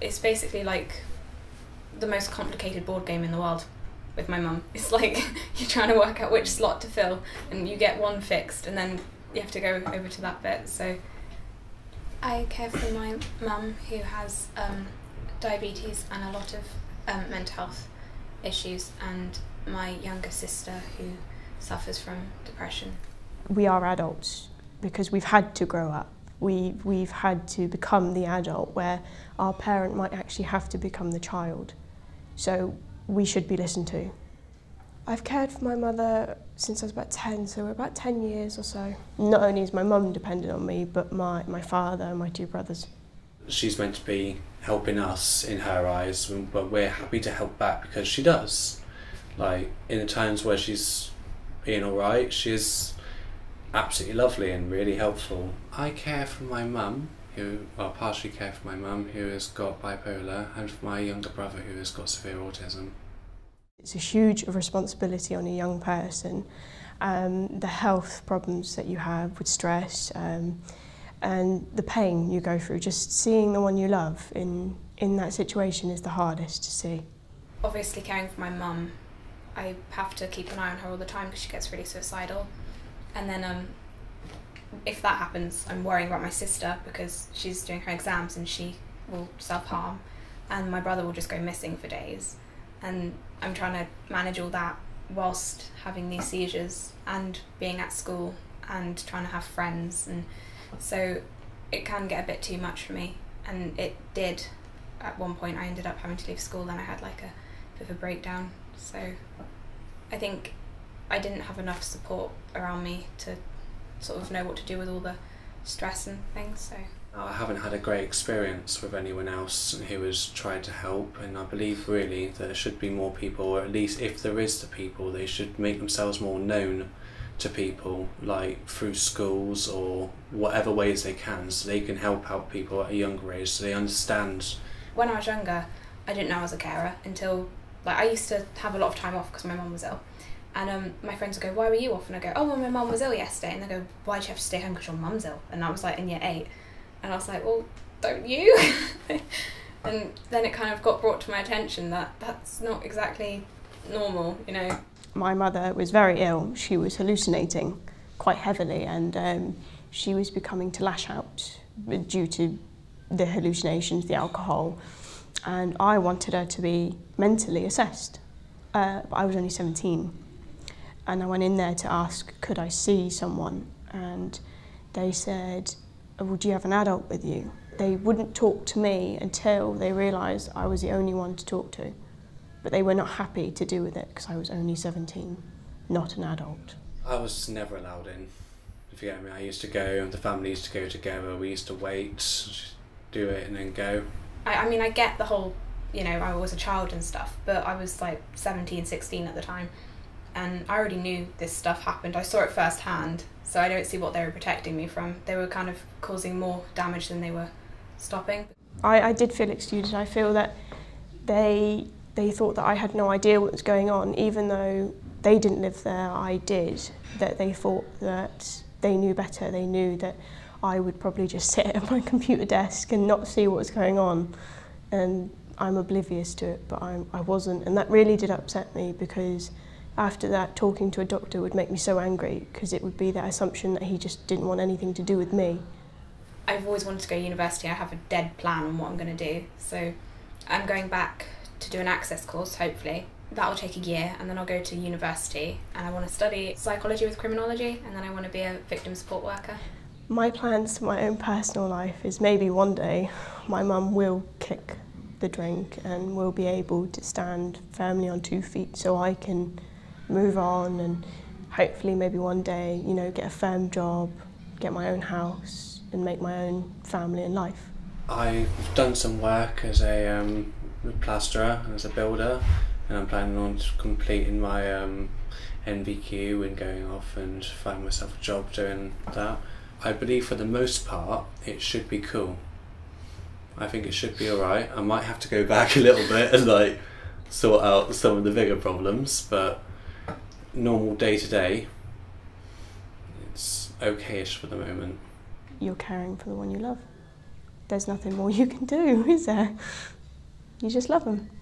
it's basically like the most complicated board game in the world with my mum. It's like you're trying to work out which slot to fill, and you get one fixed, and then you have to go over to that bit. So I care for my mum, who has diabetes and a lot of mental health issues, and my younger sister, who suffers from depression. We are adults because we've had to grow up. We've had to become the adult where our parent might actually have to become the child. So we should be listened to. I've cared for my mother since I was about 10, so we're about 10 years or so. Not only is my mum dependent on me, but my father and my two brothers. She's meant to be helping us in her eyes, but we're happy to help back because she does. Like, in the times where she's being alright, she's absolutely lovely and really helpful. I care for my mum, partially care for my mum, who has got bipolar, and for my younger brother, who has got severe autism. It's a huge responsibility on a young person. The health problems that you have with stress and the pain you go through, just seeing the one you love in that situation is the hardest to see. Obviously, caring for my mum, I have to keep an eye on her all the time because she gets really suicidal. And then if that happens, I'm worrying about my sister because she's doing her exams and she will self-harm, and my brother will just go missing for days. And I'm trying to manage all that whilst having these seizures and being at school and trying to have friends, and so it can get a bit too much for me, and it did. At one point I ended up having to leave school, then I had like a bit of a breakdown. So I think I didn't have enough support around me to sort of know what to do with all the stress and things. So I haven't had a great experience with anyone else who has tried to help, and I believe really that there should be more people, or at least if there is the people, they should make themselves more known to people, like through schools or whatever ways they can, so they can help out people at a younger age so they understand. When I was younger, I didn't know I was a carer until, like, I used to have a lot of time off because my mum was ill. And my friends would go, "Why were you off?" And I go, "Oh, well, my mum was ill yesterday." And they go, "Why'd you have to stay home because your mum's ill?" And I was like in year 8. And I was like, "Well, don't you?" And then it kind of got brought to my attention that that's not exactly normal, you know. My mother was very ill. She was hallucinating quite heavily, and she was becoming to lash out due to the hallucinations, the alcohol. And I wanted her to be mentally assessed. But I was only 17. And I went in there to ask, could I see someone? And they said, "Well, do you have an adult with you?" They wouldn't talk to me until they realised I was the only one to talk to. But they were not happy to do with it because I was only 17, not an adult. I was never allowed in, if you get me. I used to go, the family used to go together, we used to wait, do it and then go. I mean, I get the whole, you know, I was a child and stuff, but I was like 17, 16 at the time. And I already knew this stuff happened. I saw it firsthand, so I don't see what they were protecting me from. They were kind of causing more damage than they were stopping. I did feel excluded. I feel that they thought that I had no idea what was going on, even though they didn't live there, I did. That they thought that they knew better. They knew that I would probably just sit at my computer desk and not see what was going on. And I'm oblivious to it, but I wasn't. And that really did upset me, because after that, talking to a doctor would make me so angry, because it would be that assumption that he just didn't want anything to do with me. I've always wanted to go to university. I have a dead plan on what I'm going to do. So I'm going back to do an access course, hopefully. That'll take a year, and then I'll go to university, and I want to study psychology with criminology, and then I want to be a victim support worker. My plans for my own personal life is maybe one day my mum will kick the drink and will be able to stand firmly on 2 feet, so I can move on and hopefully maybe one day, you know, get a firm job, get my own house and make my own family and life. I've done some work as a plasterer and as a builder, and I'm planning on completing my NVQ and going off and find myself a job doing that. I believe for the most part it should be cool. I think it should be alright. I might have to go back a little bit and like sort out some of the bigger problems, but normal day-to-day, it's okay-ish for the moment. You're caring for the one you love. there's nothing more you can do, is there? You just love them.